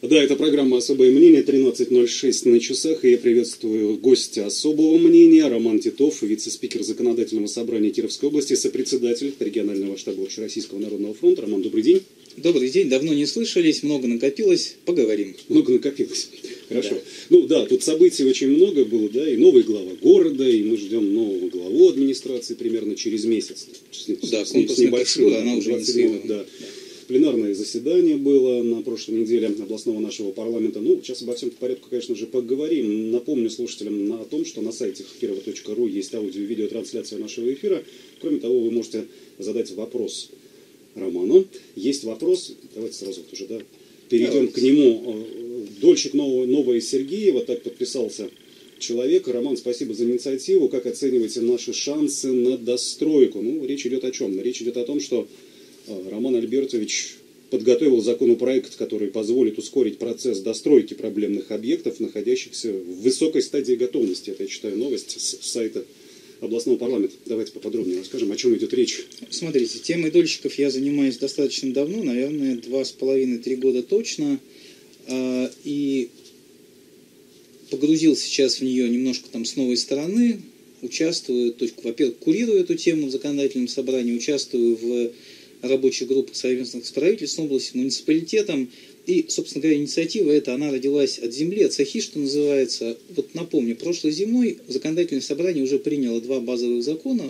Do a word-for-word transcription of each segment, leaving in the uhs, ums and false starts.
Да, это программа «Особое мнение», тринадцать ноль шесть на часах, и я приветствую гостя особого мнения, Роман Титов, вице-спикер Законодательного собрания Кировской области, сопредседатель регионального штаба Общероссийского народного фронта. Роман, добрый день. Добрый день, давно не слышались, много накопилось, поговорим. Много накопилось, хорошо. Да. Ну да, тут событий очень много было, да, и новый глава города, и мы ждем нового главу администрации примерно через месяц. Да, конкурс небольшой, она уже не да. Пленарное заседание было на прошлой неделе областного нашего парламента. Ну, сейчас обо всем по порядку, конечно же, поговорим. Напомню слушателям о том, что на сайте kirovo точка ru есть аудио-видеотрансляция нашего эфира. Кроме того, вы можете задать вопрос Роману. Есть вопрос, давайте сразу уже, да, перейдем давайте. К нему. Дольщик нового, Нового Сергеева, так подписался человек. Роман, спасибо за инициативу. Как оцениваете наши шансы на достройку? Ну, речь идет о чем? Речь идет о том, что Роман Альбертович подготовил законопроект, который позволит ускорить процесс достройки проблемных объектов, находящихся в высокой стадии готовности. Это я читаю новость с сайта областного парламента. Давайте поподробнее расскажем, о чем идет речь. Смотрите, темой дольщиков я занимаюсь достаточно давно, наверное, два с половиной, три года точно. И погрузил сейчас в нее немножко там с новой стороны. Участвую, то есть, во-первых, курирую эту тему в законодательном собрании, участвую в рабочей группы совместных с правительством области, муниципалитетом. И, собственно говоря, инициатива эта, она родилась от земли, от сахи, что называется. Вот напомню, прошлой зимой законодательное собрание уже приняло два базовых закона,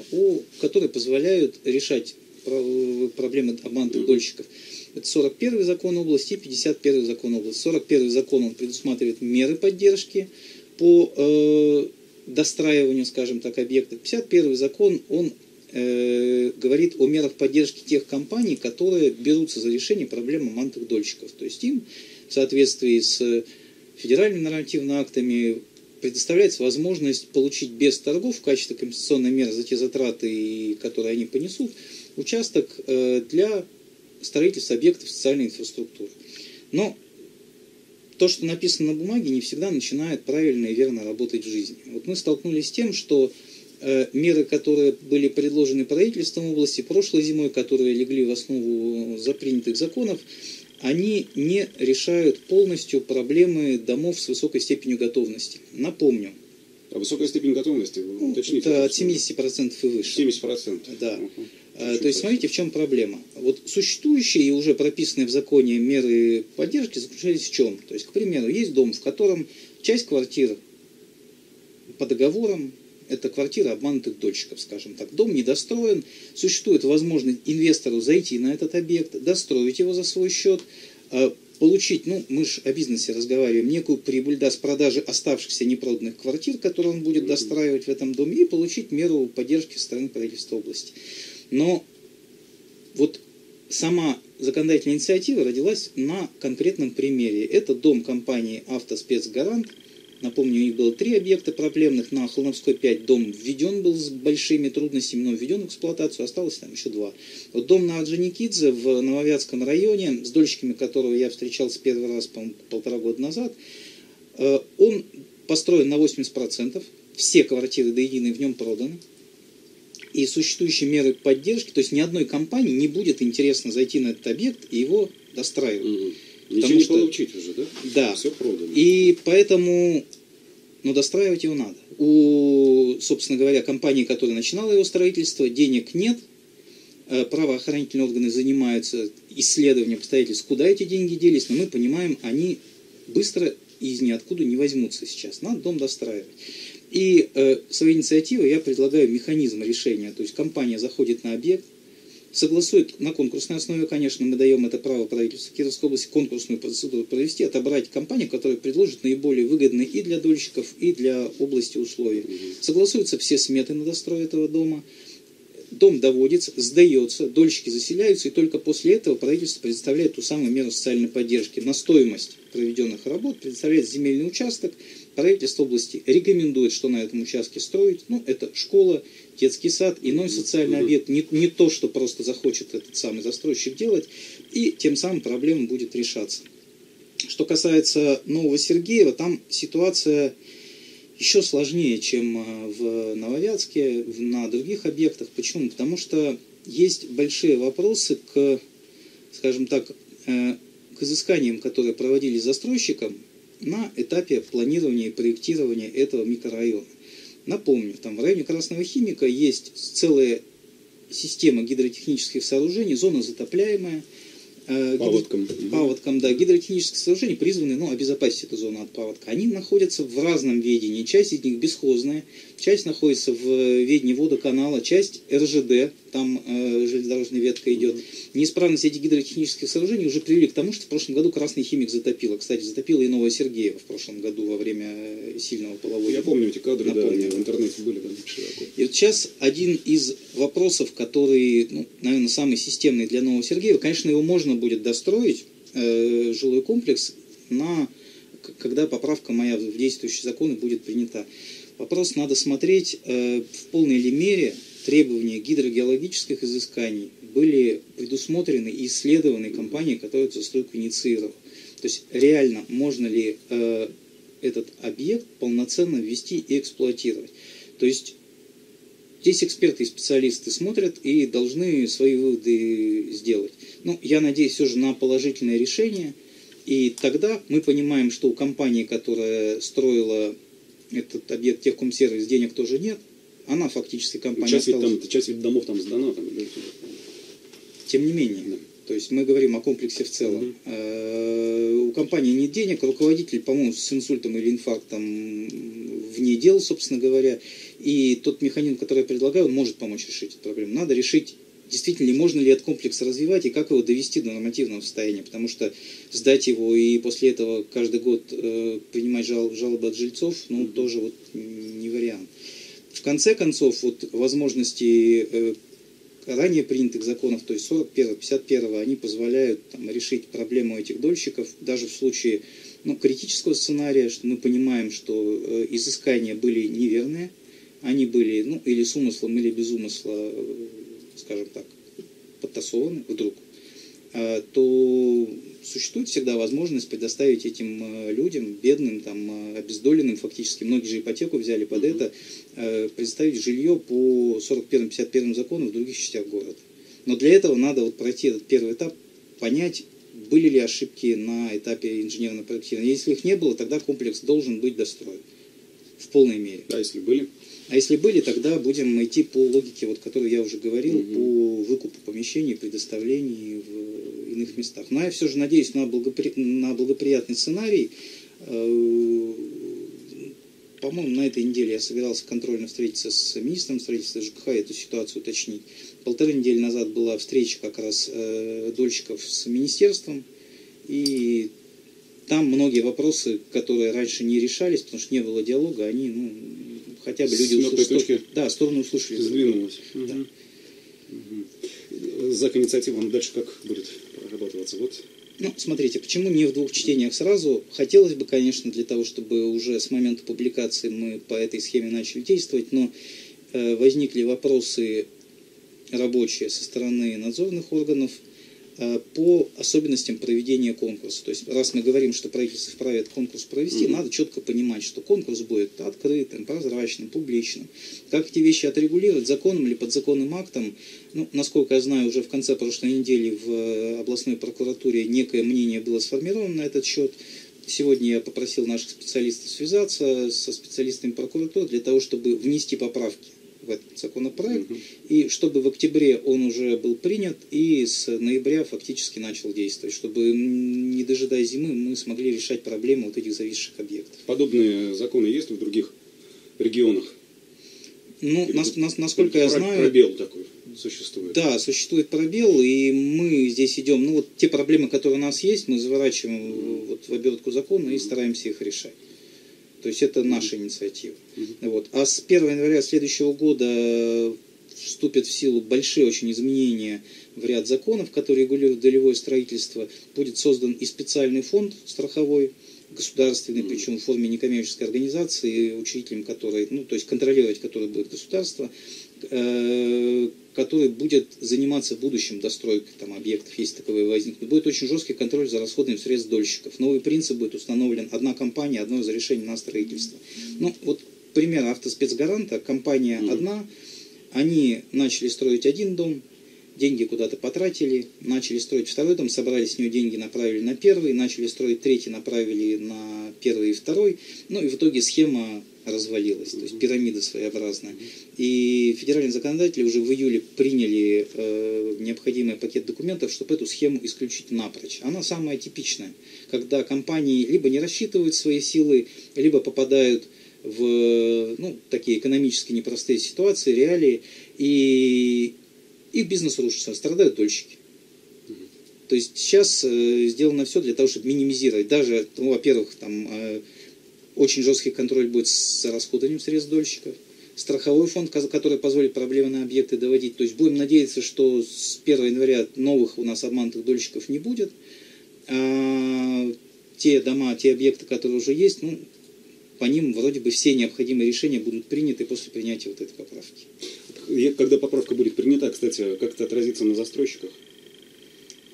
которые позволяют решать проблемы обманутых дольщиков. Это сорок первый закон области и пятьдесят первый закон области. сорок первый закон, он предусматривает меры поддержки по э, достраиванию, скажем так, объектов. пятьдесят первый закон, он говорит о мерах поддержки тех компаний, которые берутся за решение проблемы обманутых дольщиков. То есть им в соответствии с федеральными нормативными актами предоставляется возможность получить без торгов в качестве компенсационной меры за те затраты, которые они понесут, участок для строительства объектов социальной инфраструктуры. Но то, что написано на бумаге, не всегда начинает правильно и верно работать в жизни. Вот мы столкнулись с тем, что меры, которые были предложены правительством области прошлой зимой, которые легли в основу запринятых законов, они не решают полностью проблемы домов с высокой степенью готовности. Напомню. А высокая степень готовности, ну, уточните. Это от семидесяти процентов и выше. семьдесят процентов. Да. Угу. А, то есть смотрите, в чем проблема. Вот существующие и уже прописанные в законе меры поддержки заключались в чем? То есть, к примеру, есть дом, в котором часть квартир по договорам, это квартира обманутых дольщиков, скажем так. Дом недостроен, существует возможность инвестору зайти на этот объект, достроить его за свой счет, получить, ну, мы же о бизнесе разговариваем, некую прибыль, да, с продажи оставшихся непроданных квартир, которые он будет достраивать в этом доме, и получить меру поддержки со стороны правительства области. Но вот сама законодательная инициатива родилась на конкретном примере. Это дом компании «Автоспецгарант». Напомню, у них было три объекта проблемных. На Хлуновской пять дом введен был с большими трудностями, но введен в эксплуатацию. Осталось там еще два. Вот дом на Аджиникидзе в Нововятском районе, с дольщиками которого я встречался первый раз, по-моему, полтора года назад. Он построен на восемьдесят процентов. Все квартиры до единой в нем проданы. И существующие меры поддержки, то есть ни одной компании не будет интересно зайти на этот объект и его достраивать. Потому ничего что... не получить уже, да? Да. Все продано. И поэтому, ну, достраивать его надо. У, собственно говоря, компании, которая начинала его строительство, денег нет. Правоохранительные органы занимаются исследованием обстоятельств, куда эти деньги делись. Но мы понимаем, они быстро из ниоткуда не возьмутся сейчас. Надо дом достраивать. И э, своей инициативой я предлагаю механизм решения. То есть компания заходит на объект, согласует на конкурсной основе, конечно, мы даем это право правительству Кировской области конкурсную процедуру провести, отобрать компанию, которая предложит наиболее выгодные и для дольщиков, и для области условия. Угу. Согласуются все сметы на дострой этого дома, дом доводится, сдается, дольщики заселяются, и только после этого правительство предоставляет ту самую меру социальной поддержки. На стоимость проведенных работ предоставляет земельный участок, правительство области рекомендует, что на этом участке строить, ну, это школа, детский сад, иной социальный объект, не, не то, что просто захочет этот самый застройщик делать, и тем самым проблема будет решаться. Что касается Нового Сергеева, там ситуация еще сложнее, чем в Нововятске, на других объектах. Почему? Потому что есть большие вопросы к, скажем так, к изысканиям, которые проводились застройщиком на этапе планирования и проектирования этого микрорайона. Напомню, там в районе Красного Химика есть целая система гидротехнических сооружений, зона затопляемая, паводком, гидро... паводком да, гидротехнические сооружения призваны ну, обезопасить эту зону от паводка. Они находятся в разном ведении. Часть из них бесхозная, часть находится в ведении водоканала, часть эр жэ дэ, там э, железнодорожная ветка идет. Неисправность этих гидротехнических сооружений уже привели к тому, что в прошлом году Красный Химик затопило. Кстати, затопило и Нового Сергеева в прошлом году во время сильного полового. Я помню эти кадры, да, они в интернете были. Да, широко. И вот сейчас один из вопросов, который, ну, наверное, самый системный для Нового Сергеева, конечно, его можно будет достроить э, жилой комплекс, на, когда поправка моя в действующие законы будет принята. Вопрос надо смотреть э, в полной ли мере требования гидрогеологических изысканий были предусмотрены и исследованы компанией, которая эту застройку инициировала. То есть реально можно ли э, этот объект полноценно ввести и эксплуатировать. То есть здесь эксперты и специалисты смотрят и должны свои выводы сделать. Ну, я надеюсь все же на положительное решение. И тогда мы понимаем, что у компании, которая строила этот объект техкомсервис, денег тоже нет. Она фактически компания... Часть, стала... ведь там, часть ведь домов там сдана. Там... Тем не менее. Да. То есть мы говорим о комплексе в целом. Угу. У компании нет денег, руководитель, по-моему, с инсультом или инфарктом вне дел, собственно говоря. И тот механизм, который я предлагаю, может помочь решить эту проблему. Надо решить, действительно ли можно ли этот комплекс развивать и как его довести до нормативного состояния. Потому что сдать его и после этого каждый год принимать жалобы от жильцов, ну, угу. тоже вот не вариант. В конце концов, вот возможности э, ранее принятых законов, то есть сорок первого, пятьдесят первого, они позволяют там, решить проблему этих дольщиков, даже в случае ну, критического сценария, что мы понимаем, что э, изыскания были неверные, они были ну, или с умыслом, или без умысла, э, скажем так, подтасованы вдруг, э, то существует всегда возможность предоставить этим людям, бедным, там, обездоленным, фактически, многие же ипотеку взяли под mm-hmm. это, э, предоставить жилье по сорок первому, пятьдесят первому закону в других частях города. Но для этого надо вот пройти этот первый этап, понять, были ли ошибки на этапе инженерного проектирования. Если их не было, тогда комплекс должен быть достроен в полной мере. А если были? А если были, тогда будем идти по логике, вот, которую я уже говорил, mm-hmm. по выкупу помещений, предоставлений в иных местах. Но я все же надеюсь на, благопри... на благоприятный сценарий. По-моему, на этой неделе я собирался контрольно встретиться с министром строительства жэ ка ха и эту ситуацию уточнить. Полторы недели назад была встреча как раз дольщиков с министерством, и там многие вопросы, которые раньше не решались, потому что не было диалога, они, ну, хотя бы люди услышали. Да, стороны услышали. Сдвинулось. Да. Угу. Зак инициатива, он дальше как будет? Вот. Ну, смотрите, почему не в двух чтениях сразу? Хотелось бы, конечно, для того, чтобы уже с момента публикации мы по этой схеме начали действовать, но э, возникли вопросы рабочие со стороны надзорных органов э, по особенностям проведения конкурса. То есть, раз мы говорим, что правительство вправе этот конкурс провести, mm-hmm. надо четко понимать, что конкурс будет открытым, прозрачным, публичным. Как эти вещи отрегулировать, законом или подзаконным актом? Ну, насколько я знаю, уже в конце прошлой недели в областной прокуратуре некое мнение было сформировано на этот счет. Сегодня я попросил наших специалистов связаться со специалистами прокуратуры для того, чтобы внести поправки в этот законопроект, угу. и чтобы в октябре он уже был принят и с ноября фактически начал действовать, чтобы, не дожидаясь зимы, мы смогли решать проблемы вот этих зависших объектов. Подобные законы есть в других регионах? Ну, или нас, нас, насколько я знаю... Пробел такой существует. Да, существует пробел, и мы здесь идем... Ну, вот те проблемы, которые у нас есть, мы заворачиваем mm-hmm. вот в обертку закона mm-hmm. и стараемся их решать. То есть это наша mm-hmm. инициатива. Mm-hmm. Вот. А с первого января следующего года вступят в силу большие очень изменения в ряд законов, которые регулируют долевое строительство. Будет создан и специальный фонд страховой, государственный, mm-hmm. причем в форме некоммерческой организации, учредителем которой, ну, то есть контролировать которой будет государство, э- который будет заниматься будущим достройкой там, объектов, если таковые возникнут. Будет очень жесткий контроль за расходованием средств дольщиков. Новый принцип будет установлен: одна компания, одно разрешение на строительство. Mm-hmm. Ну, вот пример автоспецгаранта, компания mm-hmm. одна, они начали строить один дом, деньги куда-то потратили, начали строить второй дом, собрали с него деньги, направили на первый, начали строить третий, направили на первый и второй, ну и в итоге схема развалилась, то есть пирамида своеобразная. И федеральные законодатели уже в июле приняли э, необходимый пакет документов, чтобы эту схему исключить напрочь. Она самая типичная, когда компании либо не рассчитывают свои силы, либо попадают в ну, такие экономически непростые ситуации, реалии, и их бизнес рушится, страдают дольщики. То есть сейчас э, сделано все для того, чтобы минимизировать. Даже, ну, во-первых, там э, очень жесткий контроль будет с расходованием средств дольщиков. Страховой фонд, который позволит проблемные объекты доводить. То есть будем надеяться, что с первого января новых у нас обманутых дольщиков не будет. А те дома, те объекты, которые уже есть, ну, по ним вроде бы все необходимые решения будут приняты после принятия вот этой поправки. Когда поправка будет принята, кстати, как это отразится на застройщиках?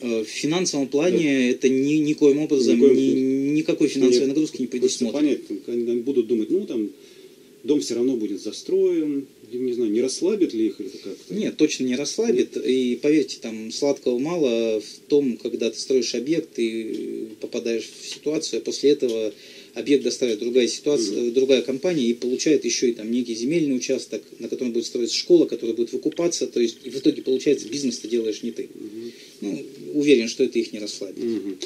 В финансовом плане да. это ни, никоим образом, никоим... Ни, никакой финансовой Нет, нагрузки не предусмотрено. Понятно, они будут думать, ну там дом все равно будет застроен, не знаю, не расслабит ли их это как-то? Нет, точно не расслабит. Нет. И поверьте, там сладкого мало в том, когда ты строишь объект и попадаешь в ситуацию, а после этого объект доставит другая ситуация, mm-hmm. другая компания и получает еще и там некий земельный участок, на котором будет строиться школа, которая будет выкупаться, то есть и в итоге получается бизнес ты делаешь не ты. Mm-hmm. Ну, уверен, что это их не расслабит. Mm-hmm.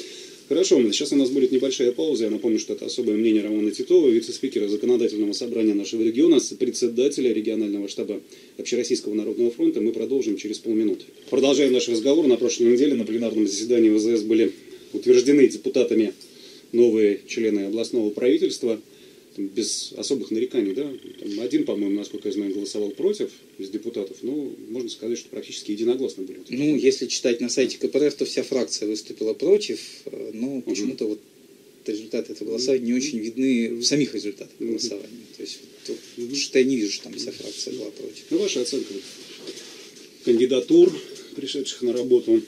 Хорошо, сейчас у нас будет небольшая пауза. Я напомню, что это особое мнение Романа Титова, вице-спикера Законодательного собрания нашего региона, председателя регионального штаба Общероссийского народного фронта. Мы продолжим через полминуты. Продолжаем наш разговор. На прошлой неделе на пленарном заседании ВЗС были утверждены депутатами новые члены областного правительства, без особых нареканий, да? Там один, по-моему, насколько я знаю, голосовал против из депутатов, но можно сказать, что практически единогласно были. Ну, если читать на сайте КПРФ, то вся фракция выступила против, но почему-то угу. вот результаты этого голосования не очень видны в самих результатах голосования. Угу. То есть, то, потому что я не вижу, что там вся фракция была против. Ну, ваша оценка кандидатур, пришедших на работу?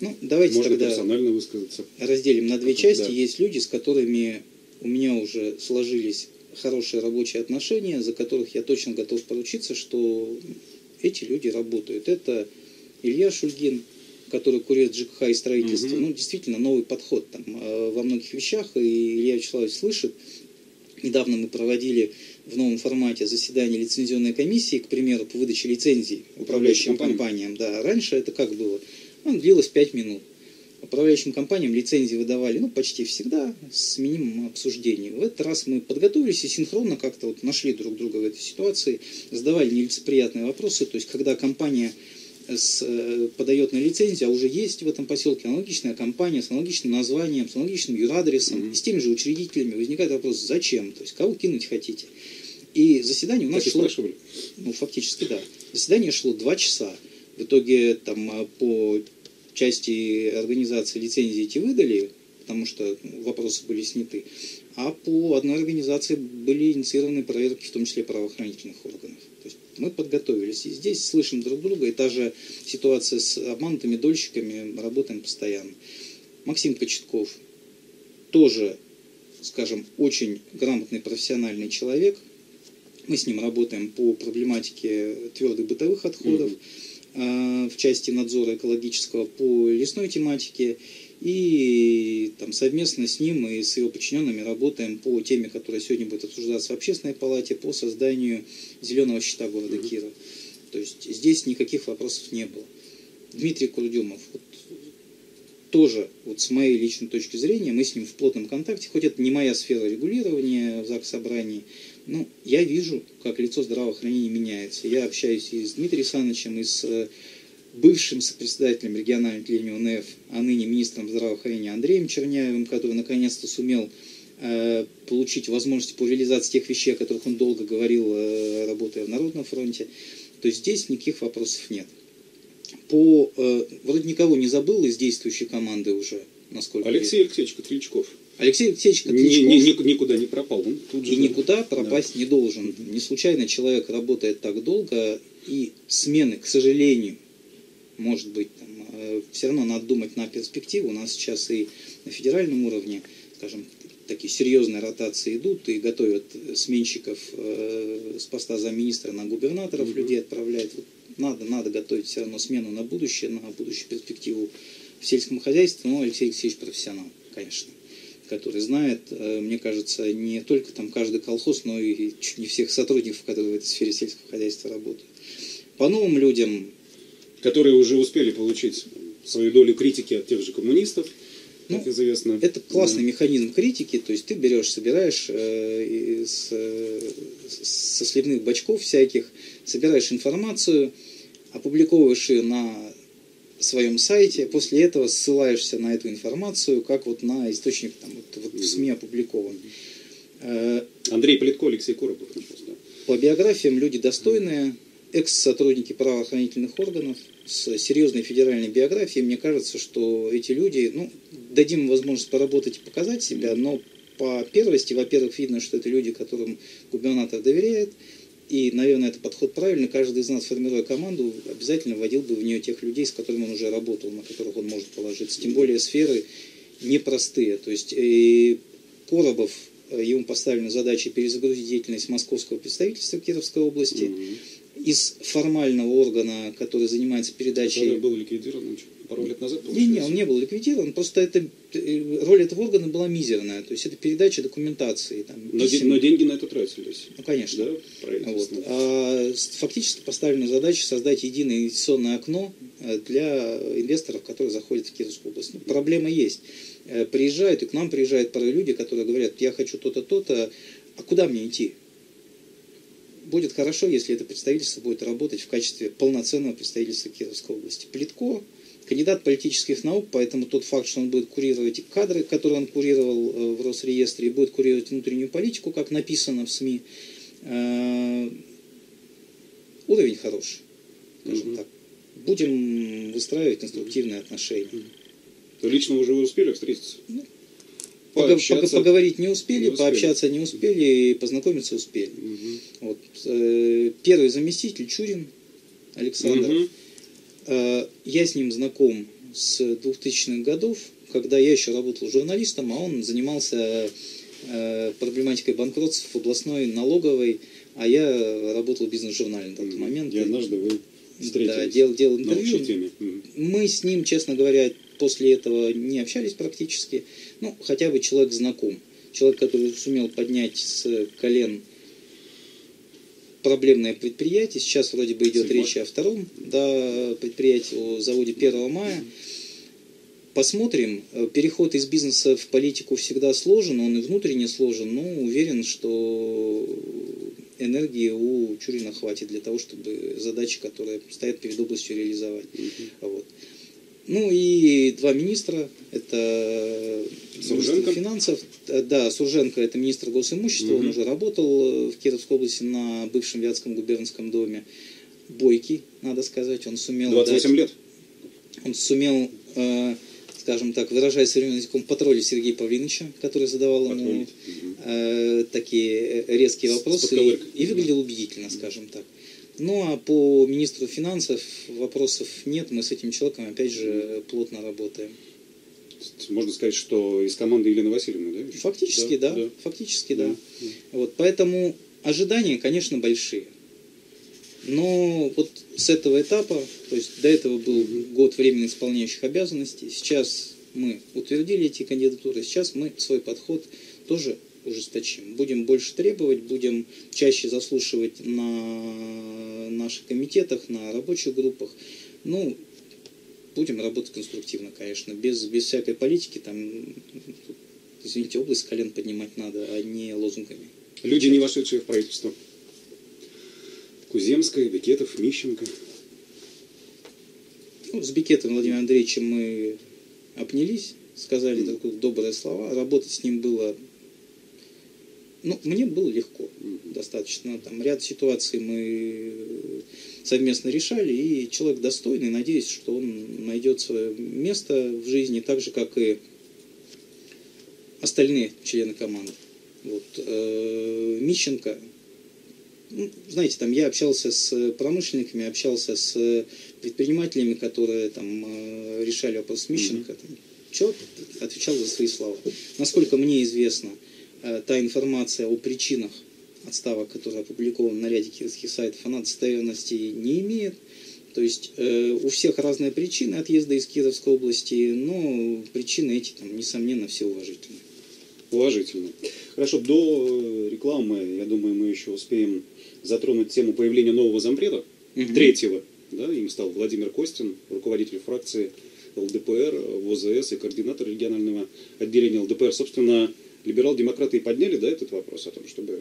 Ну, давайте Можно тогда персонально высказаться. разделим на две части. Да. Есть люди, с которыми у меня уже сложились хорошие рабочие отношения, за которых я точно готов поручиться, что эти люди работают. Это Илья Шульгин, который курит ЖКХ и строительство. Угу. Ну, действительно, новый подход там, во многих вещах. И Илья Вячеславович слышит. Недавно мы проводили в новом формате заседание лицензионной комиссии, к примеру, по выдаче лицензий управляющим компаниям. Да, раньше это как было? Он длилось пять минут. Управляющим компаниям лицензии выдавали ну, почти всегда с минимумом обсуждений. В этот раз мы подготовились и синхронно как-то вот нашли друг друга в этой ситуации, задавали нелицеприятные вопросы. То есть, когда компания с, подает на лицензию, а уже есть в этом поселке аналогичная компания с аналогичным названием, с аналогичным юрадресом, mm-hmm. и с теми же учредителями, возникает вопрос, зачем? То есть, кого кинуть хотите? И заседание у нас так шло... Ну, фактически, да. Заседание шло два часа. В итоге там, по части организации лицензии эти выдали, потому что вопросы были сняты, а по одной организации были инициированы проверки, в том числе правоохранительных органов. То есть мы подготовились, и здесь слышим друг друга, и та же ситуация с обманутыми дольщиками, работаем постоянно. Максим Кочетков тоже, скажем, очень грамотный профессиональный человек. Мы с ним работаем по проблематике твердых бытовых отходов, mm-hmm. в части надзора экологического по лесной тематике, и там, совместно с ним и с его подчиненными работаем по теме, которая сегодня будет обсуждаться в Общественной палате, по созданию зеленого щита города Кирова. То есть здесь никаких вопросов не было. Дмитрий Курдемов вот, тоже, вот, с моей личной точки зрения, мы с ним в плотном контакте, хоть это не моя сфера регулирования в Заксобрании, Ну, я вижу, как лицо здравоохранения меняется. Я общаюсь и с Дмитрием Санычем, и с бывшим сопредседателем регионального отделения УНФ, а ныне министром здравоохранения Андреем Черняевым, который наконец-то сумел э, получить возможность по реализации тех вещей, о которых он долго говорил, э, работая в Народном фронте. То есть здесь никаких вопросов нет. По, э, вроде никого не забыл из действующей команды уже, насколько Алексей я... Алексеевич Катричков. Алексей Алексеевич Катричков ни, ни, никуда не пропал. Он тут же и был. Никуда пропасть да. не должен. Не случайно человек работает так долго, и смены, к сожалению, может быть, там, все равно надо думать на перспективу. У нас сейчас и на федеральном уровне, скажем, такие серьезные ротации идут, и готовят сменщиков с поста замминистра на губернаторов, mm-hmm. людей отправляют. Вот надо, надо готовить все равно смену на будущее, на будущую перспективу в сельском хозяйстве. Но Алексей Алексеевич профессионал, конечно, который знает, мне кажется, не только там каждый колхоз, но и чуть не всех сотрудников, которые в этой сфере сельского хозяйства работают. По новым людям, которые уже успели получить свою долю критики от тех же коммунистов, ну, как известно. Это классный да. механизм критики, то есть ты берешь, собираешь э, из, э, со сливных бачков всяких, собираешь информацию, опубликовываешь ее на своем сайте, после этого ссылаешься на эту информацию, как вот на источник, там, вот, вот в СМИ опубликован. Андрей Политко, Алексей Коробов. По биографиям люди достойные, экс-сотрудники правоохранительных органов с серьезной федеральной биографией. Мне кажется, что эти люди, ну, дадим им возможность поработать и показать себя, но по первости, во-первых, видно, что это люди, которым губернатор доверяет, и, наверное, это подход правильный. Каждый из нас, формируя команду, обязательно вводил бы в нее тех людей, с которыми он уже работал, на которых он может положиться. Тем более сферы непростые. То есть и Коробов, ему поставлена задача перезагрузить деятельность московского представительства Кировской области. Mm-hmm. Из формального органа, который занимается передачей... Который был ликвидирован пару лет назад, получилось? Нет, не, он не был ликвидирован, просто это... роль этого органа была мизерная. То есть это передача документации. Там, но, день, но деньги на это тратились. Ну, конечно. Да, вот. А фактически поставлена задача создать единое инвестиционное окно для инвесторов, которые заходят в Кировскую область. Ну, проблема есть. Приезжают, и к нам приезжают порой люди, которые говорят, я хочу то-то, то-то, а куда мне идти? Будет хорошо, если это представительство будет работать в качестве полноценного представительства Кировской области. Плитко, кандидат политических наук, поэтому тот факт, что он будет курировать кадры, которые он курировал в Росреестре, и будет курировать внутреннюю политику, как написано в СМИ, уровень хороший, скажем так. Будем выстраивать конструктивные отношения. Лично уже вы успели встретиться? Ну, пообщаться... Поговорить не успели, не успели, пообщаться не успели, и познакомиться успели. Угу. Вот. Первый заместитель Чурин Александр. Угу. Я с ним знаком с двухтысячных годов, когда я еще работал журналистом, а он занимался проблематикой банкротств в областной налоговой, а я работал бизнес-журналом на тот момент. Я однажды вы встретились. Да, делал, делал интервью. Мы с ним, честно говоря, после этого не общались практически. Ну, хотя бы человек знаком. Человек, который сумел поднять с колен проблемное предприятие. Сейчас вроде бы идет Сильмар. Речь о втором да, предприятии, о заводе первого мая. Посмотрим. Переход из бизнеса в политику всегда сложен, он и внутренне сложен, но уверен, что энергии у Чурина хватит для того, чтобы задачи, которые стоят перед областью, реализовать. Угу. Вот. Ну и два министра, это министр финансов, да, Сурженко, это министр госимущества, угу. он уже работал в Кировской области на бывшем Вятском губернском доме, бойкий, надо сказать, он сумел... двадцать восемь дать, лет. Он сумел, э, скажем так, выражая современным языком, патрулить Сергея Павлинича, который задавал ему э, такие резкие вопросы и, и выглядел убедительно, скажем так. Ну, а по министру финансов вопросов нет. Мы с этим человеком, опять же, плотно работаем. Можно сказать, что из команды Елены Васильевны, да? Фактически, да. да. да. Фактически, да. да. Вот, поэтому ожидания, конечно, большие. Но вот с этого этапа, то есть до этого был год временно исполняющих обязанностей, сейчас мы утвердили эти кандидатуры, сейчас мы свой подход тоже ужесточим. Будем больше требовать, будем чаще заслушивать на наших комитетах, на рабочих группах. Ну, будем работать конструктивно, конечно, без, без всякой политики. Там, извините, область колен поднимать надо, а не лозунгами. Люди, не вошедшие в правительство. Куземская, Бикетов, Мищенко. Ну, с Бикетом Владимиром Андреевичем мы обнялись, сказали друг другу добрые слова. Работать с ним было... Ну, мне было легко, достаточно. Там ряд ситуаций мы совместно решали, и человек достойный, надеюсь, что он найдет свое место в жизни, так же, как и остальные члены команды. Вот. Мищенко, ну, знаете, там я общался с промышленниками, общался с предпринимателями, которые там решали вопрос Мищенко. Там, человек отвечал за свои слова. Насколько мне известно, та информация о причинах отставок, которые опубликованы на ряде кировских сайтов, она достоверности не имеет. То есть э, у всех разные причины отъезда из Кировской области, но причины эти, там, несомненно, все уважительны. Уважительно. Хорошо, до рекламы, я думаю, мы еще успеем затронуть тему появления нового зампреда, угу. третьего. Да, им стал Владимир Костин, руководитель фракции ЛДПР, ВОЗС и координатор регионального отделения ЛДПР. Собственно, либерал-демократы и подняли, да, этот вопрос о том, чтобы...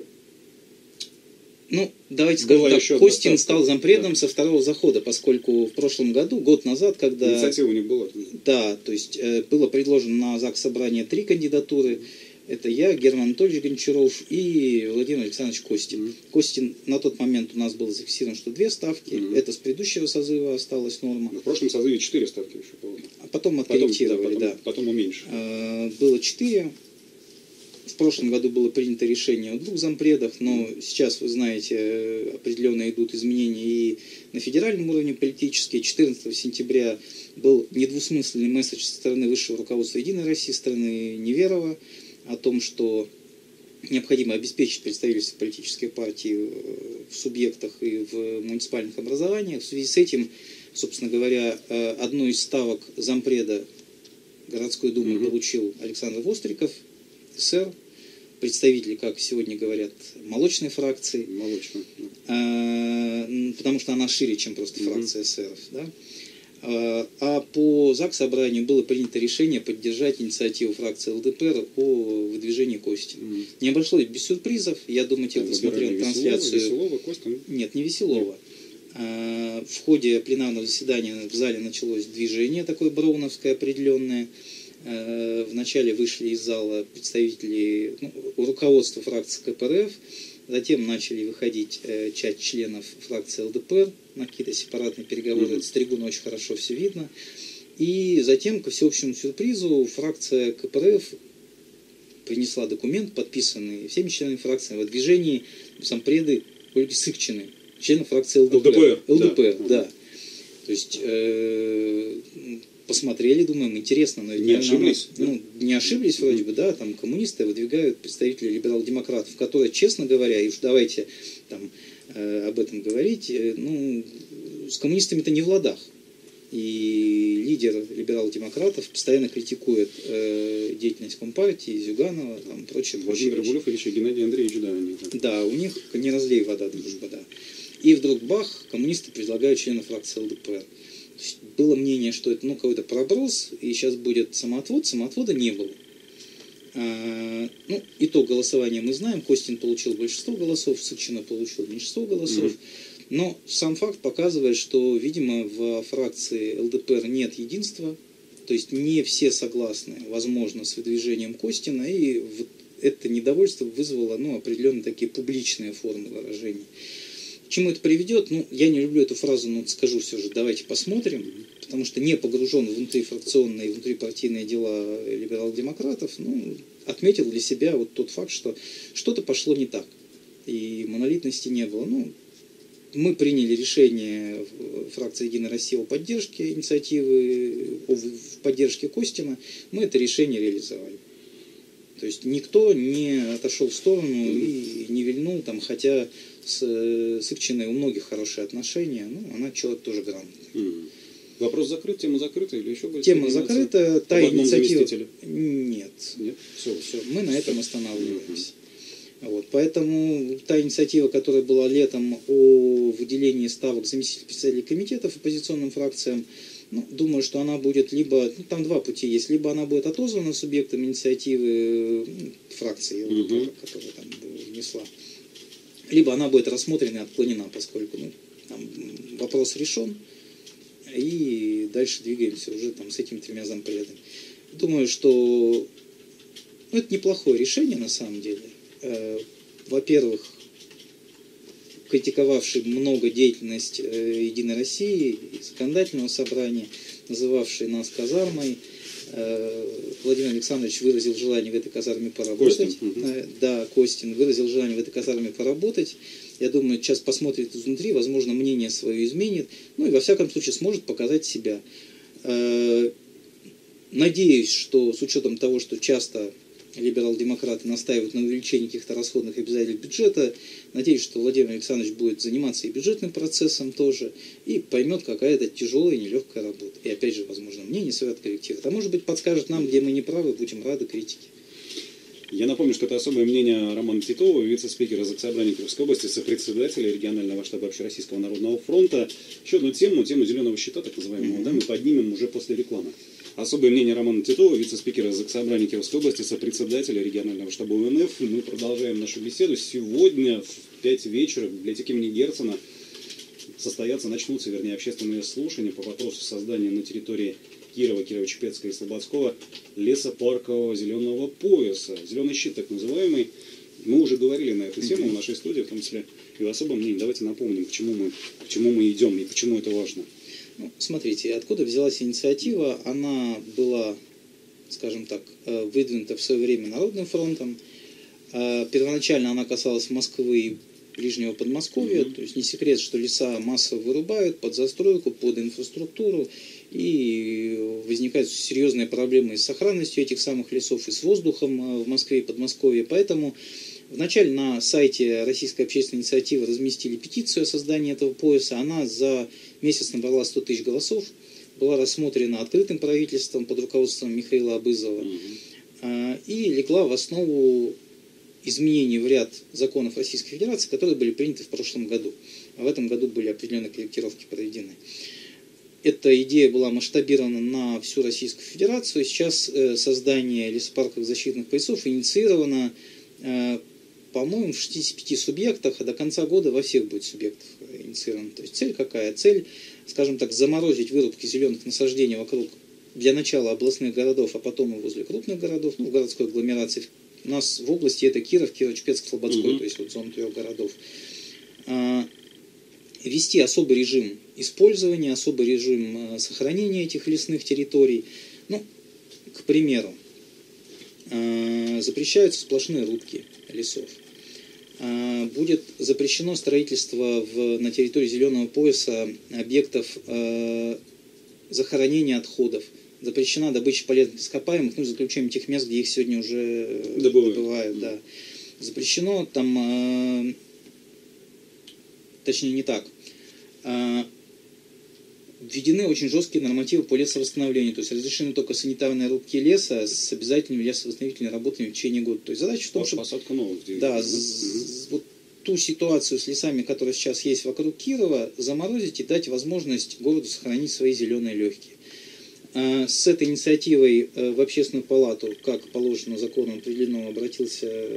Ну, давайте скажем так, Костин стал зампредом да. со второго захода, поскольку в прошлом году, год назад, когда... Инициатива у них была. Да, то есть э, было предложено на Заксобрание три кандидатуры. Это я, Герман Анатольевич Гончаров и Владимир Александрович Костин. Mm-hmm. Костин на тот момент у нас было зафиксировано, что две ставки. Mm-hmm. Это с предыдущего созыва осталась норма. Но в прошлом созыве четыре ставки еще было. А потом откорректировали, да. Потом, да. потом уменьшили. А, было четыре. В прошлом году было принято решение о двух зампредах, но сейчас, вы знаете, определенно идут изменения и на федеральном уровне политические. четырнадцатого сентября был недвусмысленный месседж со стороны высшего руководства «Единой России», со стороны Неверова, о том, что необходимо обеспечить представительство политических партий в субъектах и в муниципальных образованиях. В связи с этим, собственно говоря, одну из ставок зампреда городской думы mm-hmm. получил Александр Востриков, СССР, представители, как сегодня говорят, молочной фракции. Молочной. Да. Потому что она шире, чем просто mm-hmm. фракция эсеров. Да? А по Заксобранию было принято решение поддержать инициативу фракции ЛДПР о выдвижении Костина. Mm-hmm. Не обошлось без сюрпризов. Я думаю, те, кто смотрел трансляцию... Веселова, Костин? Нет, не Веселова. Mm-hmm. В ходе пленарного заседания в зале началось движение такое броуновское определенное. Вначале вышли из зала представители, ну, руководства фракции КПРФ, затем начали выходить э, часть членов фракции ЛДПР на какие-то сепаратные переговоры. Mm-hmm. С трибуны очень хорошо все видно. И затем, ко всеобщему сюрпризу, фракция КПРФ принесла документ, подписанный всеми членами фракции, в выдвижении зампреды Ольги Сыкчины, членов фракции ЛДПР. ЛДПР, ЛДПР да. да. То есть... Э, посмотрели, думаем, интересно, но не ошиблись, она, да? ну, не ошиблись вроде бы, да, там коммунисты выдвигают представителей либерал-демократов, которые, честно говоря, и уж давайте там, э, об этом говорить, э, ну, с коммунистами-то не в ладах. И лидер либерал-демократов постоянно критикует э, деятельность Компартии, Зюганова, там, прочее. Владимир Рыбулев и еще Геннадий Андреевич, да, они, да. Да, у них не разлей вода, дружба, да. И вдруг, бах, коммунисты предлагают членов фракции ЛДПР. Было мнение, что это, ну, какой-то проброс, и сейчас будет самоотвод, самоотвода не было. А, ну, итог голосования мы знаем. Костин получил большинство голосов, Сыкчина получил меньшинство голосов. Mm-hmm. Но сам факт показывает, что, видимо, в фракции ЛДПР нет единства, то есть не все согласны, возможно, с выдвижением Костина, и вот это недовольство вызвало, ну, определенные такие публичные формы выражения. К чему это приведет? Ну, я не люблю эту фразу, но скажу все же, давайте посмотрим, потому что не погружен в внутрифракционные и внутрипартийные дела либерал-демократов, ну, отметил для себя вот тот факт, что что-то пошло не так, и монолитности не было. Ну, мы приняли решение фракции «Единая Россия» о поддержке инициативы, о поддержке Костина, мы это решение реализовали. То есть никто не отошел в сторону и не вильнул, там, хотя с Сыкчиной у многих хорошие отношения, но она человек тоже грамотный. Mm. Вопрос закрыт, тема закрыта или еще будет? Тема закрыта, та инициатива... Нет. Нет? Все, все. Мы на этом останавливаемся. Mm-hmm. Вот. Поэтому та инициатива, которая была летом о выделении ставок заместителей председателей комитетов оппозиционным фракциям, ну, думаю, что она будет либо... Ну, там два пути есть. Либо она будет отозвана субъектом инициативы, ну, фракции, угу. которая там внесла. Либо она будет рассмотрена и отклонена, поскольку, ну, там вопрос решен. И дальше двигаемся уже там с этими тремя зампредами. Думаю, что, ну, это неплохое решение на самом деле. Во-первых, критиковавший много деятельность «Единой России», законодательного собрания, называвший нас казармой. Владимир Александрович выразил желание в этой казарме поработать. Костин. Да, Костин выразил желание в этой казарме поработать. Я думаю, сейчас посмотрит изнутри, возможно, мнение свое изменит. Ну и во всяком случае сможет показать себя. Надеюсь, что с учетом того, что часто либерал-демократы настаивают на увеличении каких-то расходных обязательств бюджета. Надеюсь, что Владимир Александрович будет заниматься и бюджетным процессом тоже, и поймет, какая это тяжелая и нелегкая работа. И опять же, возможно, мнение совет коллектива. А может быть, подскажет нам, где мы не правы, будем рады критике. Я напомню, что это особое мнение Романа Титова, вице-спикера Заксобрания Кировской области, сопредседателя регионального штаба Общероссийского народного фронта. Еще одну тему, тему зеленого счета, так называемого, mm-hmm. да, мы поднимем уже после рекламы. Особое мнение Романа Титова, вице-спикера Заксобрания Кировской области, сопредседателя регионального штаба УНФ. Мы продолжаем нашу беседу. Сегодня в пять вечера в библиотеке имени Герцена состоятся, начнутся, вернее, общественные слушания по вопросу создания на территории Кирова, Кирово-Чепецка и Слободского лесопаркового зеленого пояса. Зеленый щит, так называемый. Мы уже говорили на эту тему в нашей студии, в том числе и в особом мнении. Давайте напомним, к чему мы, к чему мы идем и почему это важно. Ну, смотрите, откуда взялась инициатива? Она была, скажем так, выдвинута в свое время Народным фронтом. Первоначально она касалась Москвы и Ближнего Подмосковья. Mm-hmm. То есть не секрет, что леса массово вырубают под застройку, под инфраструктуру. И возникают серьезные проблемы с сохранностью этих самых лесов и с воздухом в Москве и Подмосковье. Поэтому вначале на сайте Российской общественной инициативы разместили петицию о создании этого пояса. Она за месяц набрала сто тысяч голосов. Была рассмотрена открытым правительством под руководством Михаила Абызова. Mm-hmm. И легла в основу изменений в ряд законов Российской Федерации, которые были приняты в прошлом году. А в этом году были определенные корректировки проведены. Эта идея была масштабирована на всю Российскую Федерацию. Сейчас создание лесопарковых защитных поясов инициировано, по-моему, в шестидесяти пяти субъектах, а до конца года во всех будет субъектах инициировано. То есть цель какая? Цель, скажем так, заморозить вырубки зеленых насаждений вокруг, для начала областных городов, а потом и возле крупных городов, ну, в городской агломерации. У нас в области это Киров, Кирово-Чепецк, Слободской, mm-hmm. то есть вот зона трех городов. Ввести особый режим использования, особый режим сохранения этих лесных территорий. Ну, к примеру, запрещаются сплошные рубки лесов. Будет запрещено строительство в, на территории зеленого пояса объектов захоронения отходов. Запрещена добыча полезных ископаемых, ну, за исключением тех мест, где их сегодня уже добывают. добывают да. Запрещено там... Точнее, не так. Введены очень жесткие нормативы по лесовосстановлению. То есть разрешены только санитарные рубки леса с обязательными лесовосстановительными работами в течение года. То есть задача в том, чтобы... Посадка новых деревьев. Да, вот ту ситуацию с лесами, которая сейчас есть вокруг Кирова, заморозить и дать возможность городу сохранить свои зеленые легкие. С этой инициативой в Общественную палату, как положено законом определенного, обратился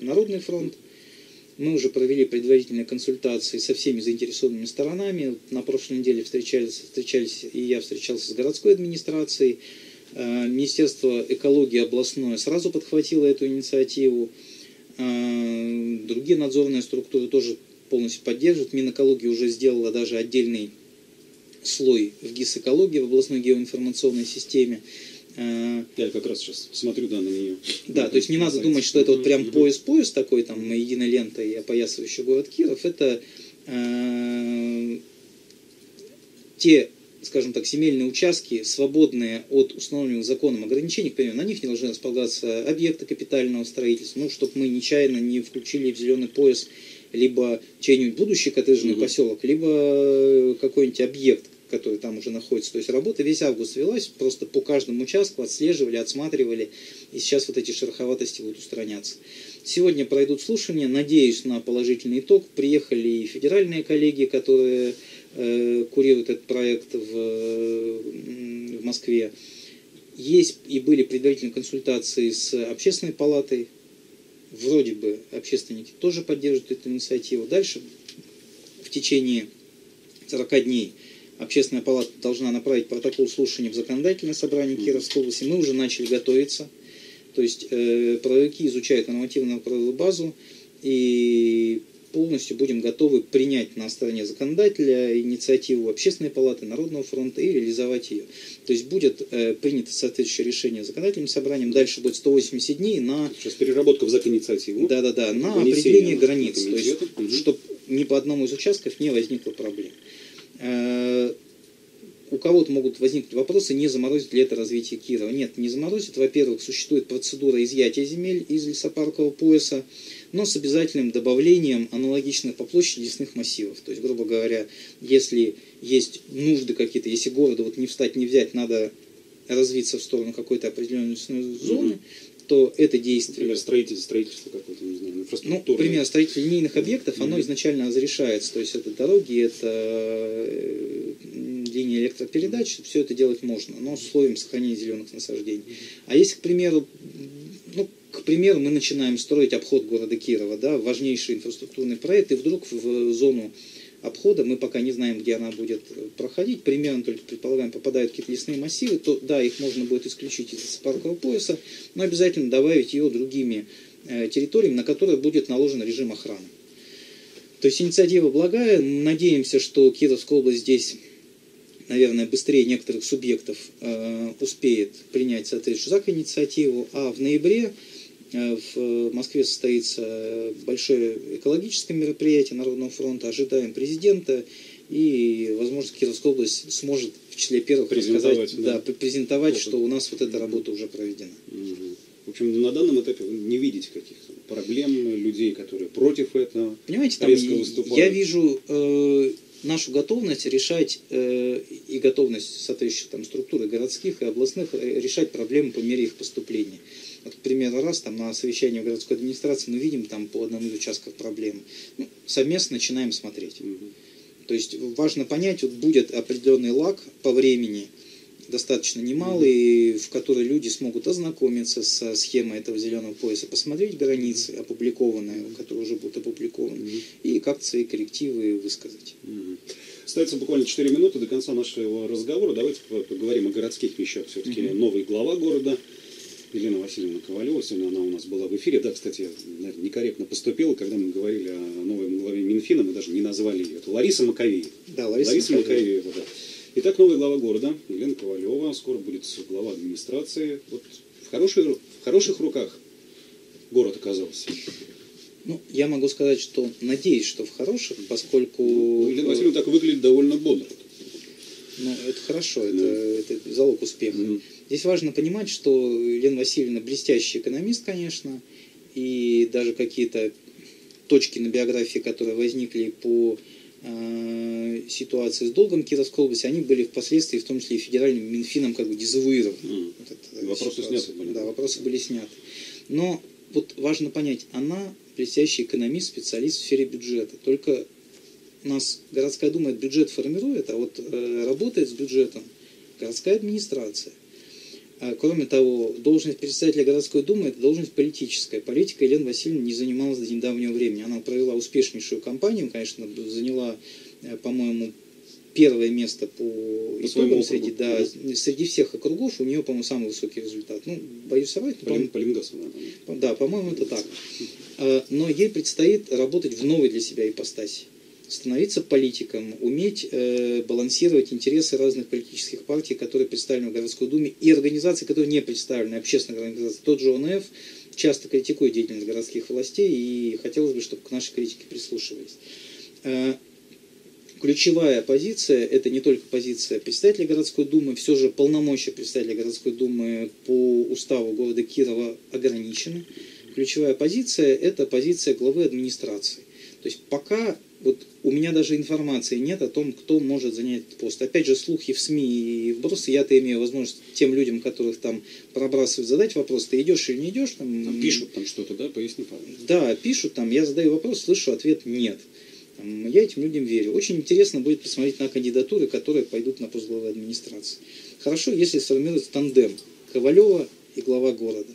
Народный фронт. Мы уже провели предварительные консультации со всеми заинтересованными сторонами. На прошлой неделе встречались, встречались и я встречался с городской администрацией. Министерство экологии областное сразу подхватило эту инициативу. Другие надзорные структуры тоже полностью поддерживают. Минэкология уже сделала даже отдельный слой в ГИС-экологии, в областной геоинформационной системе. Я как раз сейчас смотрю, да, на нее. Да, то есть не надо думать, что это вот прям пояс-пояс такой, там, единая лента и опоясывающий город Киров. Это э, те, скажем так, земельные участки, свободные от установленных законом ограничений, к примеру, на них не должны располагаться объекты капитального строительства, ну, чтобы мы нечаянно не включили в зеленый пояс либо чей-нибудь будущий коттеджный угу. поселок, либо какой-нибудь объект, который там уже находится. То есть работа весь август велась, просто по каждому участку отслеживали, отсматривали, и сейчас вот эти шероховатости будут устраняться. Сегодня пройдут слушания, надеюсь на положительный итог. Приехали и федеральные коллеги, которые э, курируют этот проект в, в Москве. Есть и были предварительные консультации с Общественной палатой. Вроде бы общественники тоже поддерживают эту инициативу. Дальше в течение сорока дней Общественная палата должна направить протокол слушания в Законодательное собрание Кировской области. Мы уже начали готовиться. То есть э, правовики изучают нормативную правовую базу и полностью будем готовы принять на стороне законодателя инициативу Общественной палаты, Народного фронта и реализовать ее. То есть будет э, принято соответствующее решение законодательным собранием. Дальше будет сто восемьдесят дней на... Сейчас переработка в законодательную инициативу. Да-да-да, на определение границ. То есть, чтобы ни по одному из участков не возникло проблем. у кого-то могут возникнуть вопросы, не заморозит ли это развитие Кирова. Нет, не заморозит. Во-первых, существует процедура изъятия земель из лесопаркового пояса, но с обязательным добавлением аналогичных по площади лесных массивов. То есть, грубо говоря, если есть нужды какие-то, если городу вот не встать, не взять, надо развиться в сторону какой-то определенной лесной зоны, mm-hmm. то это действие... Например, строительство, строительство какое-то, не знаю, инфраструктурное. Ну, например, строительство линейных объектов, mm-hmm. оно изначально разрешается. То есть, это дороги, это... линии электропередач, все это делать можно, но с условием сохранения зеленых насаждений. А если, к примеру, ну, к примеру, мы начинаем строить обход города Кирова, да, важнейший инфраструктурный проект, и вдруг в зону обхода, мы пока не знаем, где она будет проходить, примерно только предполагаем, попадают какие-то лесные массивы, то да, их можно будет исключить из паркового пояса, но обязательно добавить ее другими территориями, на которые будет наложен режим охраны. То есть инициатива благая, надеемся, что Кировская область здесь... наверное, быстрее некоторых субъектов э, успеет принять соответствующую законодательную инициативу. А в ноябре э, в Москве состоится большое экологическое мероприятие Народного фронта. Ожидаем президента. И, возможно, Кировская область сможет в числе первых презентовать, да. Да, презентовать, что у нас вот эта работа уже проведена. Угу. В общем, на данном этапе вы не видите каких-то проблем, людей, которые против этого. Понимаете, там я вижу... Э, нашу готовность решать э, и готовность соответствующих там структуры городских и областных решать проблемы по мере их поступления. Вот, к примеру, раз там на совещании в городской администрации мы видим там по одному из участков проблемы. Ну, совместно начинаем смотреть. Mm-hmm. То есть важно понять, вот будет определенный лаг по времени, достаточно немалый, mm-hmm. в который люди смогут ознакомиться со схемой этого зеленого пояса, посмотреть границы, опубликованные, которые уже будут опубликованы, mm-hmm. и как-то свои коррективы высказать. Mm-hmm. Остается буквально четыре минуты до конца нашего разговора. Давайте поговорим о городских вещах. Все-таки mm-hmm. новый глава города Елена Васильевна Ковалева. Сегодня она у нас была в эфире. Да, кстати, наверное, некорректно поступила, когда мы говорили о новом главе Минфина, мы даже не назвали ее. Это Лариса Маковеева. Да, Лариса, Лариса Маковеева. Маковеева, да. Итак, новый глава города Елена Ковалева, скоро будет глава администрации. Вот в, хорошей, в хороших руках город оказался. Ну, я могу сказать, что надеюсь, что в хороших, поскольку... Ну, Елена Васильевна так выглядит довольно бодро. Ну, это хорошо, это, mm. это залог успеха. Mm. Здесь важно понимать, что Елена Васильевна блестящий экономист, конечно, и даже какие-то точки на биографии, которые возникли по... ситуации с долгом Кировской области, они были впоследствии, в том числе и федеральным Минфином, как бы дезавуированы. Mm. Вот вопросы ситуация. сняты были. Да, вопросы были сняты. Но вот важно понять, она блестящий экономист, специалист в сфере бюджета. Только у нас городская дума бюджет формирует, а вот э, работает с бюджетом городская администрация. А, кроме того, должность председателя городской думы – это должность политическая. Политикой Елена Васильевна не занималась до недавнего времени. Она провела успешнейшую кампанию, конечно, заняла, по-моему, первое место по, по итогам среди, да, да. среди всех округов. У нее, по-моему, самый высокий результат. Ну, боюсь соврать. Полин, Полингасу, да. Да, по-моему, это так. Но ей предстоит работать в новой для себя ипостаси. Становиться политиком, уметь э, балансировать интересы разных политических партий, которые представлены в городской думе, и организаций, которые не представлены, общественных организаций. Тот же ОНФ часто критикует деятельность городских властей, и хотелось бы, чтобы к нашей критике прислушивались. Э, ключевая позиция, это не только позиция председателя городской думы, все же полномочия председателя городской думы по уставу города Кирова ограничены. Ключевая позиция, это позиция главы администрации. То есть пока вот у меня даже информации нет о том, кто может занять этот пост. Опять же, слухи в СМИ и вбросы. Я-то имею возможность тем людям, которых там пробрасывают, задать вопрос, ты идешь или не идешь. Там, там пишут там что-то, да? Поясни, пожалуйста. Да, пишут там, я задаю вопрос, слышу ответ «нет». Там, я этим людям верю. Очень интересно будет посмотреть на кандидатуры, которые пойдут на пост главы администрации. Хорошо, если сформируется тандем Ковалева и глава города.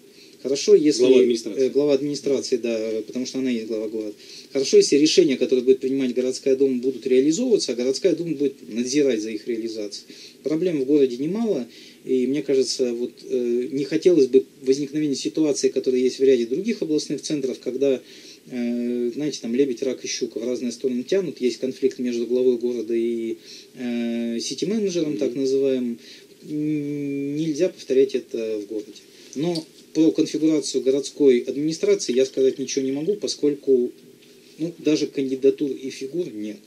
Хорошо, если глава администрации. Э, глава администрации, да, потому что она есть глава города. Хорошо, если решения, которые будет принимать городская дума, будут реализовываться, а городская дума будет надзирать за их реализацией. Проблем в городе немало, и мне кажется, вот э, не хотелось бы возникновения ситуации, которая есть в ряде других областных центров, когда, э, знаете, там лебедь, рак и щука в разные стороны тянут, есть конфликт между главой города и э, сити-менеджером, mm-hmm. так называемым. Нельзя повторять это в городе. Но про конфигурацию городской администрации я сказать ничего не могу, поскольку ну, даже кандидатур и фигур нет.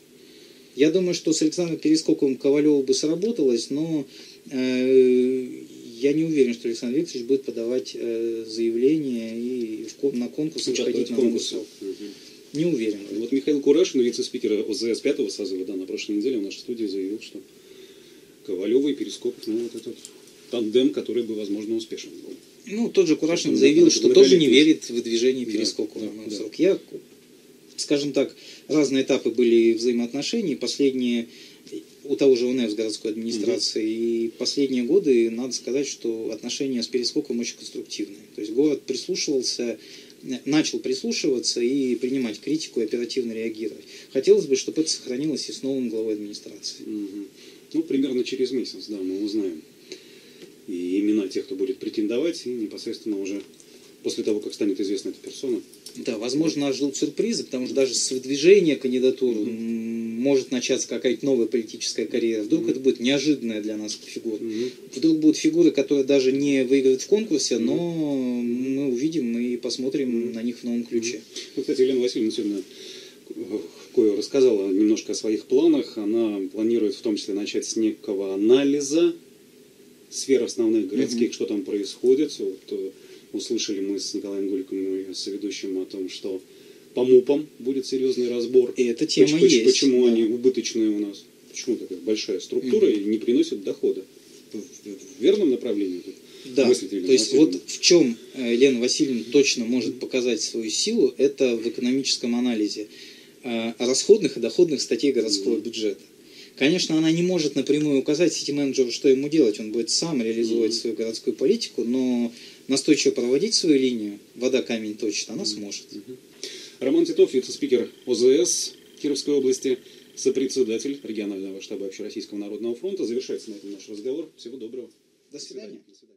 Я думаю, что с Александром Пересоковым Ковалеву бы сработалось, но э, я не уверен, что Александр Викторович будет подавать э, заявление и в, на конкурс выходить на конкурс. Не уверен. Вот Михаил Курашин, вице-спикер ОЗС пятого созыва, да, на прошлой неделе в нашей студии заявил, что Ковалева и Перескоков, ну, вот этот тандем, который бы, возможно, успешен был. Ну, тот же Курашин заявил, да, что тоже не верит в выдвижение Перескокова. Да, да, да. Я, скажем так, разные этапы были взаимоотношений. Последние у того же ОНФ с городской администрации. Угу. И последние годы, надо сказать, что отношения с Перескоком очень конструктивные. То есть город прислушивался... начал прислушиваться и принимать критику и оперативно реагировать. Хотелось бы, чтобы это сохранилось и с новым главой администрации. Угу. Ну, примерно через месяц, да, мы узнаем и имена тех, кто будет претендовать, и непосредственно уже после того, как станет известна эта персона. Да, возможно, нас ждут сюрпризы, потому что даже с выдвижения кандидатуры угу. может начаться какая-то новая политическая карьера. Вдруг угу. это будет неожиданная для нас фигура. Угу. Вдруг будут фигуры, которые даже не выиграют в конкурсе, угу. но мы увидим и посмотрим на них в новом ключе. Ну, кстати, Елена Васильевна сегодня кое рассказала немножко о своих планах. Она планирует в том числе начать с некого анализа сфер основных городских, угу. что там происходит. Вот, услышали мы с Николаем Гульком и соведущим о том, что по МУПам будет серьезный разбор. И эта тема почему, есть. Почему да. они убыточные у нас? Почему такая большая структура угу. и не приносит дохода? В верном направлении тут? Да, то есть вот в чем Елена Васильевна точно может показать свою силу, это в экономическом анализе расходных и доходных статей городского mm-hmm. бюджета. Конечно, она не может напрямую указать сити-менеджеру, что ему делать, он будет сам реализовывать mm-hmm. свою городскую политику, но настойчиво проводить свою линию, вода камень точит, она mm-hmm. сможет. Mm-hmm. Роман Титов, вице-спикер ОЗС Кировской области, сопредседатель регионального штаба Общероссийского народного фронта. Завершается на этом наш разговор. Всего доброго. До свидания. До свидания.